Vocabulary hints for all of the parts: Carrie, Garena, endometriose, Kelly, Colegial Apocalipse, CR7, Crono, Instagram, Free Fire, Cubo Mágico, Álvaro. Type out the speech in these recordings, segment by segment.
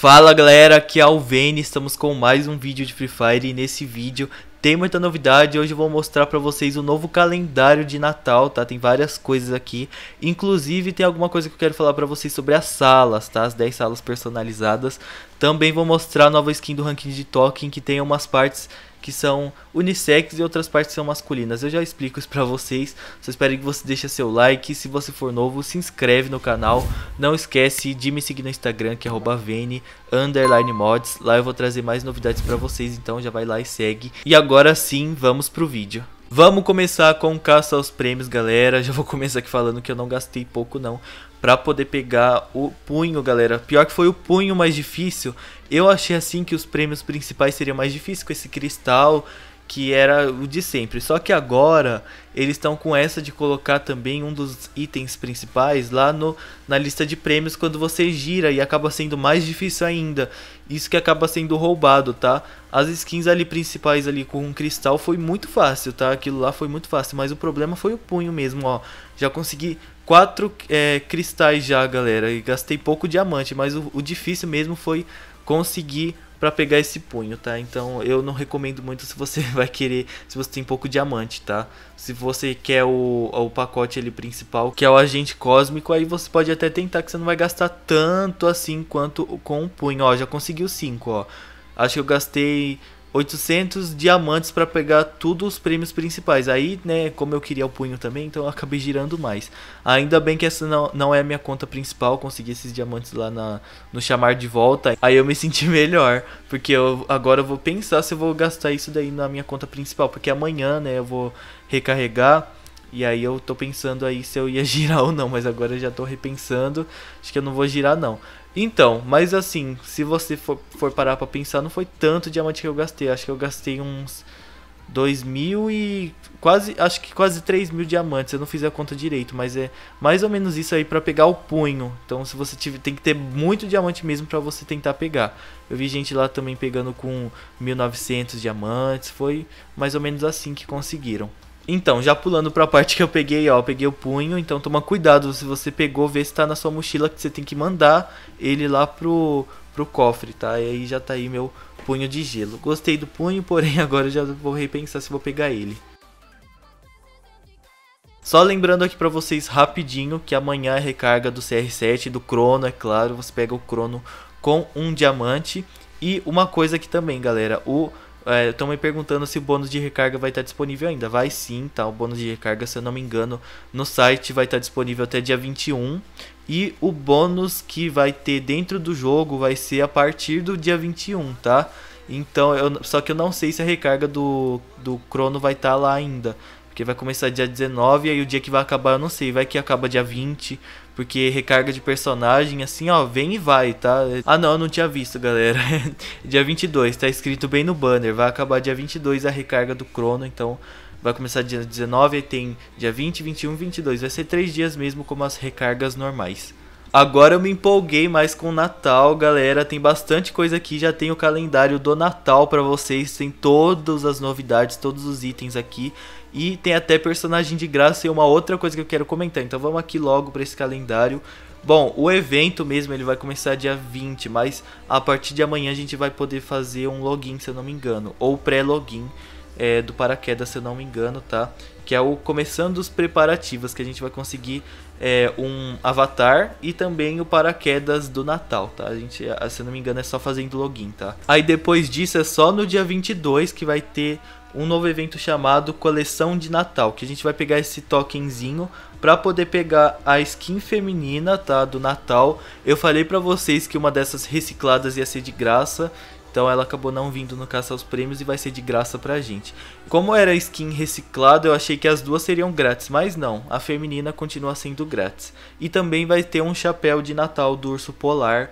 Fala galera, aqui é o Vene, estamos com mais um vídeo de Free Fire e nesse vídeo tem muita novidade. Hoje eu vou mostrar pra vocês o novo calendário de Natal, tá? Tem várias coisas aqui, inclusive tem alguma coisa que eu quero falar pra vocês sobre as salas, tá? As 10 salas personalizadas. Também vou mostrar a nova skin do ranking de Token, que tem umas partes que são unissex e outras partes são masculinas. Eu já explico isso pra vocês. Só espero que você deixe seu like. Se você for novo, se inscreve no canal. Não esquece de me seguir no Instagram, que é @vene_mods. Lá eu vou trazer mais novidades pra vocês, então já vai lá e segue. E agora sim, vamos pro vídeo. Vamos começar com o caça aos prêmios, galera. Já vou começar aqui falando que eu não gastei pouco não pra poder pegar o punho, galera. Pior que foi o punho mais difícil. Eu achei assim que os prêmios principais seriam mais difíceis, com esse cristal que era o de sempre. Só que agora eles estão com essa de colocar também um dos itens principais lá na lista de prêmios quando você gira, e acaba sendo mais difícil ainda. Isso que acaba sendo roubado, tá? As skins ali principais ali com um cristal foi muito fácil, tá? Aquilo lá foi muito fácil, mas o problema foi o punho mesmo, ó. Já consegui 4 cristais já, galera, e gastei pouco diamante, mas o difícil mesmo foi conseguir pra pegar esse punho, tá? Então eu não recomendo muito se você vai querer, se você tem pouco diamante, tá? Se você quer o pacote ali principal, que é o agente cósmico, aí você pode até tentar, que você não vai gastar tanto assim quanto com o punho. Ó, já consegui os 5, ó. Acho que eu gastei 800 diamantes pra pegar todos os prêmios principais. Aí, né, como eu queria o punho também, então eu acabei girando mais. Ainda bem que essa não é a minha conta principal. Consegui esses diamantes lá no chamar de volta. Aí eu me senti melhor, porque agora eu vou pensar se eu vou gastar isso daí na minha conta principal, porque amanhã, né, eu vou recarregar. E aí eu tô pensando aí se eu ia girar ou não, mas agora eu já tô repensando. Acho que eu não vou girar não. Então, mas assim, se você for parar pra pensar, não foi tanto diamante que eu gastei. Acho que eu gastei uns 2.000 e quase, acho que quase 3.000 diamantes. Eu não fiz a conta direito, mas é mais ou menos isso aí pra pegar o punho. Então se você tiver, tem que ter muito diamante mesmo pra você tentar pegar. Eu vi gente lá também pegando com 1.900 diamantes. Foi mais ou menos assim que conseguiram. Então, já pulando pra parte que eu peguei, ó, eu peguei o punho, então toma cuidado se você pegou, vê se tá na sua mochila, que você tem que mandar ele lá pro cofre, tá? E aí já tá aí meu punho de gelo. Gostei do punho, porém agora eu já vou repensar se vou pegar ele. Só lembrando aqui pra vocês rapidinho que amanhã é recarga do CR7, do Crono, é claro, você pega o Crono com um diamante. E uma coisa aqui também, galera, estão me perguntando se o bônus de recarga vai estar disponível ainda. Vai sim, tá? O bônus de recarga, se eu não me engano, no site vai estar disponível até dia 21. E o bônus que vai ter dentro do jogo vai ser a partir do dia 21, tá? Então, só que eu não sei se a recarga do Crono vai estar lá ainda, porque vai começar dia 19 e aí o dia que vai acabar eu não sei. Vai que acaba dia 20, porque recarga de personagem, assim, ó, vem e vai, tá? Ah, não, eu não tinha visto, galera. Dia 22, tá escrito bem no banner. Vai acabar dia 22 a recarga do Crono, então vai começar dia 19, aí tem dia 20, 21, 22. Vai ser 3 dias mesmo, como as recargas normais. Agora eu me empolguei mais com o Natal, galera. Tem bastante coisa aqui, já tem o calendário do Natal pra vocês. Tem todas as novidades, todos os itens aqui. E tem até personagem de graça e uma outra coisa que eu quero comentar. Então vamos aqui logo pra esse calendário. Bom, o evento mesmo ele vai começar dia 20, mas a partir de amanhã a gente vai poder fazer um login, se eu não me engano. Ou pré-login do paraquedas, se eu não me engano, tá? Que é o começando os preparativos, que a gente vai conseguir um avatar e também o paraquedas do Natal, tá? A gente, se eu não me engano, é só fazendo login, tá? Aí depois disso é só no dia 22 que vai ter um novo evento chamado Coleção de Natal, que a gente vai pegar esse tokenzinho pra poder pegar a skin feminina, tá? Do Natal. Eu falei pra vocês que uma dessas recicladas ia ser de graça, então ela acabou não vindo no Caça aos Prêmios e vai ser de graça pra gente. Como era skin reciclada, eu achei que as duas seriam grátis, mas não. A feminina continua sendo grátis. E também vai ter um chapéu de Natal do Urso Polar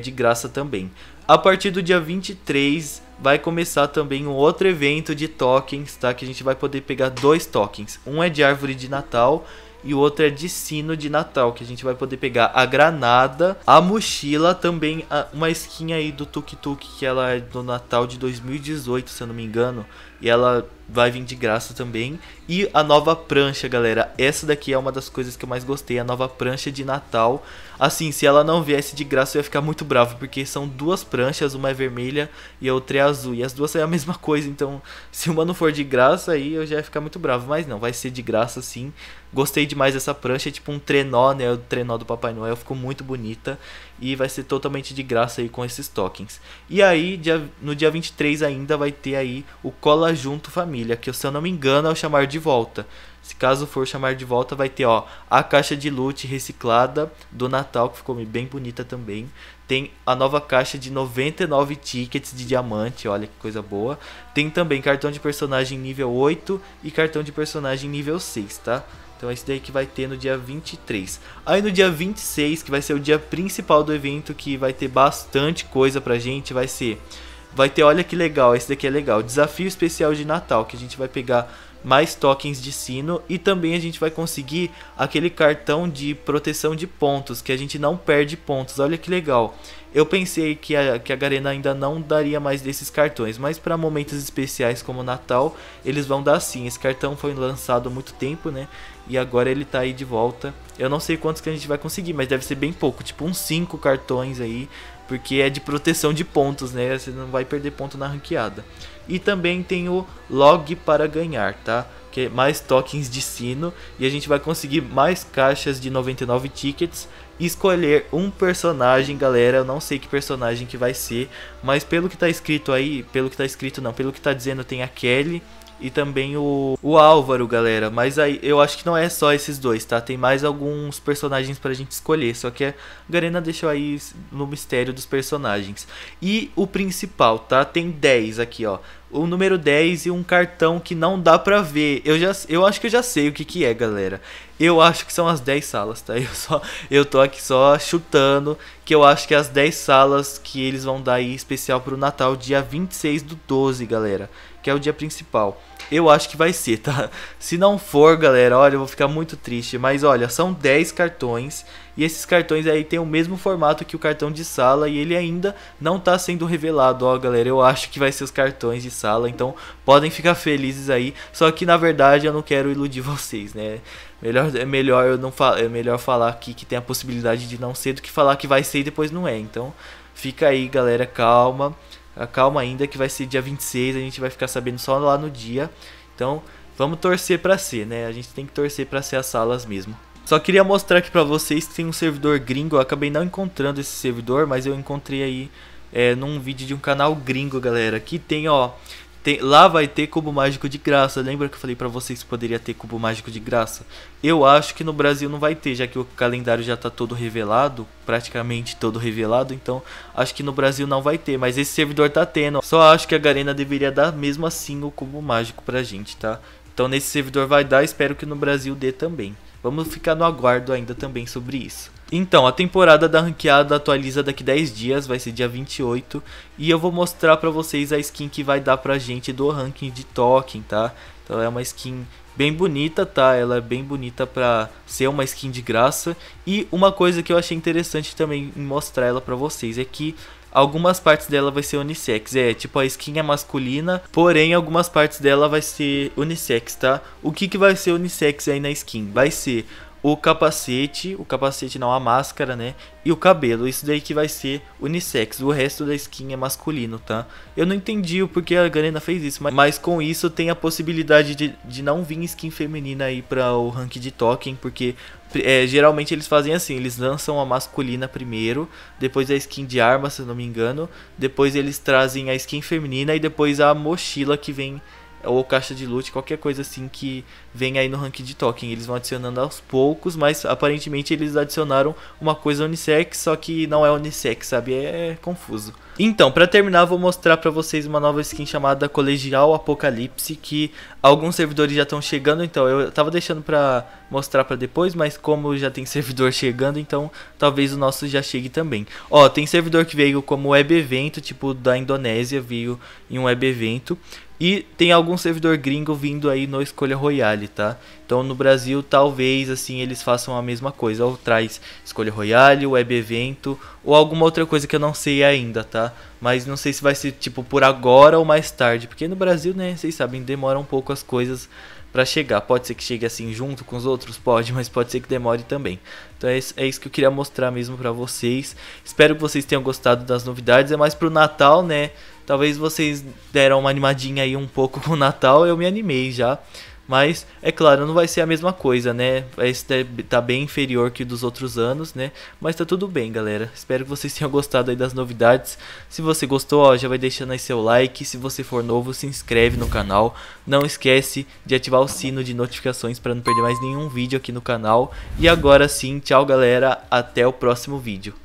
de graça também. A partir do dia 23 vai começar também um outro evento de tokens, tá? Que a gente vai poder pegar 2 tokens. Um é de árvore de Natal e o outro é de sino de Natal, que a gente vai poder pegar a granada, a mochila, também uma skin aí do Tuk Tuk, que ela é do Natal de 2018, se eu não me engano. e ela vai vir de graça também. E a nova prancha, galera, essa daqui é uma das coisas que eu mais gostei, a nova prancha de Natal. Assim, se ela não viesse de graça eu ia ficar muito bravo, porque são duas pranchas, uma é vermelha e a outra é azul, e as duas são a mesma coisa, então se uma não for de graça aí eu já ia ficar muito bravo, mas não, vai ser de graça sim. Gostei demais dessa prancha, é tipo um trenó, né, o trenó do Papai Noel, ficou muito bonita e vai ser totalmente de graça aí com esses tokens. E aí, no dia 23 ainda vai ter aí o Cola Junto Família, que se eu não me engano é o chamar de volta. Se caso for chamar de volta, vai ter, ó, a caixa de loot reciclada do Natal, que ficou bem bonita também. Tem a nova caixa de 99 tickets de diamante, olha que coisa boa. Tem também cartão de personagem nível 8 e cartão de personagem nível 6, tá? Então é isso daí que vai ter no dia 23. Aí no dia 26, que vai ser o dia principal do evento, que vai ter bastante coisa pra gente, vai ter, olha que legal, esse daqui é legal, desafio especial de Natal, que a gente vai pegar mais tokens de sino e também a gente vai conseguir aquele cartão de proteção de pontos, que a gente não perde pontos, olha que legal. Eu pensei que a Garena ainda não daria mais desses cartões, mas para momentos especiais como o Natal, eles vão dar sim. Esse cartão foi lançado há muito tempo, né? E agora ele tá aí de volta. Eu não sei quantos que a gente vai conseguir, mas deve ser bem pouco, tipo uns 5 cartões aí, porque é de proteção de pontos, né? Você não vai perder ponto na ranqueada. E também tem o log para ganhar, tá? Que é mais tokens de sino e a gente vai conseguir mais caixas de 99 tickets. Escolher um personagem, galera, eu não sei que personagem que vai ser, mas pelo que tá escrito aí, pelo que tá escrito não, pelo que tá dizendo, tem a Kelly e também o Álvaro, galera, mas aí eu acho que não é só esses dois, tá? Tem mais alguns personagens pra gente escolher, só que a Garena deixou aí no mistério dos personagens. E o principal, tá? Tem 10 aqui, ó. O número 10 e um cartão que não dá pra ver. Eu acho que eu já sei o que é, galera. Eu acho que são as 10 salas, tá? Eu tô aqui só chutando, que eu acho que é as 10 salas que eles vão dar aí especial pro Natal, dia 26/12, galera, que é o dia principal. Eu acho que vai ser, tá? Se não for, galera, olha, eu vou ficar muito triste. Mas olha, são 10 cartões. E esses cartões aí tem o mesmo formato que o cartão de sala e ele ainda não tá sendo revelado, ó galera, eu acho que vai ser os cartões de sala, então podem ficar felizes aí, só que na verdade eu não quero iludir vocês, né, é melhor falar aqui que tem a possibilidade de não ser do que falar que vai ser e depois não é, então fica aí galera, calma ainda que vai ser dia 26, a gente vai ficar sabendo só lá no dia, então vamos torcer pra ser, né, a gente tem que torcer pra ser as salas mesmo. Só queria mostrar aqui pra vocês que tem um servidor gringo, eu acabei não encontrando esse servidor, mas eu encontrei aí num vídeo de um canal gringo, galera, que tem, ó, lá vai ter Cubo Mágico de graça, lembra que eu falei pra vocês que poderia ter Cubo Mágico de graça? Eu acho que no Brasil não vai ter, já que o calendário já tá todo revelado, praticamente todo revelado, então acho que no Brasil não vai ter, mas esse servidor tá tendo, só acho que a Garena deveria dar mesmo assim o Cubo Mágico pra gente, tá? Então nesse servidor vai dar, espero que no Brasil dê também. Vamos ficar no aguardo ainda também sobre isso. Então, a temporada da ranqueada atualiza daqui 10 dias, vai ser dia 28. E eu vou mostrar pra vocês a skin que vai dar pra gente do ranking de token, tá? Então é uma skin bem bonita, tá? Ela é bem bonita pra ser uma skin de graça. E uma coisa que eu achei interessante também em mostrar ela pra vocês é que algumas partes dela vai ser unissex, tipo a skin é masculina, porém algumas partes dela vai ser unissex, tá? O que vai ser unissex aí na skin? Vai ser o capacete não, a máscara, né? E o cabelo, isso daí que vai ser unissex, o resto da skin é masculino, tá? Eu não entendi o porquê a Garena fez isso, mas com isso tem a possibilidade de não vir skin feminina aí pra o ranking de token, porque... geralmente eles fazem assim, eles lançam a masculina primeiro, depois a skin de arma, se eu não me engano, depois eles trazem a skin feminina e depois a mochila que vem, ou caixa de loot, qualquer coisa assim que vem aí no ranking de token. Eles vão adicionando aos poucos, mas aparentemente eles adicionaram uma coisa unissex, só que não é unissex, sabe? É confuso. Então, pra terminar, vou mostrar pra vocês uma nova skin chamada Colegial Apocalipse, que alguns servidores já estão chegando, então eu tava deixando pra mostrar pra depois, mas como já tem servidor chegando, então talvez o nosso já chegue também. Ó, tem servidor que veio como web evento, tipo da Indonésia, veio em um web evento. E tem algum servidor gringo vindo aí no Escolha Royale, tá? Então no Brasil talvez assim eles façam a mesma coisa, ou traz Escolha Royale, Web Evento ou alguma outra coisa que eu não sei ainda, tá? Mas não sei se vai ser tipo por agora ou mais tarde, porque no Brasil, né, vocês sabem, demora um pouco as coisas pra chegar. Pode ser que chegue assim junto com os outros, pode, mas pode ser que demore também. Então é isso que eu queria mostrar mesmo pra vocês. Espero que vocês tenham gostado das novidades, é mais pro Natal, né? Talvez vocês deram uma animadinha aí um pouco com o Natal, eu me animei já. Mas, é claro, não vai ser a mesma coisa, né? Esse tá bem inferior que o dos outros anos, né? Mas tá tudo bem, galera. Espero que vocês tenham gostado aí das novidades. Se você gostou, ó, já vai deixando aí seu like. Se você for novo, se inscreve no canal. Não esquece de ativar o sino de notificações para não perder mais nenhum vídeo aqui no canal. E agora sim, tchau, galera. Até o próximo vídeo.